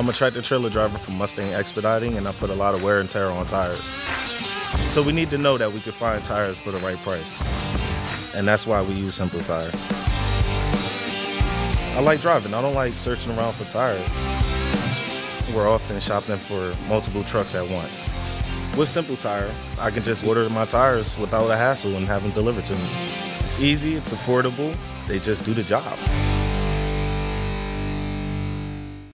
I'm a tractor trailer driver for Mustang Expediting, and I put a lot of wear and tear on tires. So we need to know that we can find tires for the right price. And that's why we use SimpleTire. I like driving. I don't like searching around for tires. We're often shopping for multiple trucks at once. With SimpleTire, I can just order my tires without a hassle and have them delivered to me. It's easy, it's affordable, they just do the job.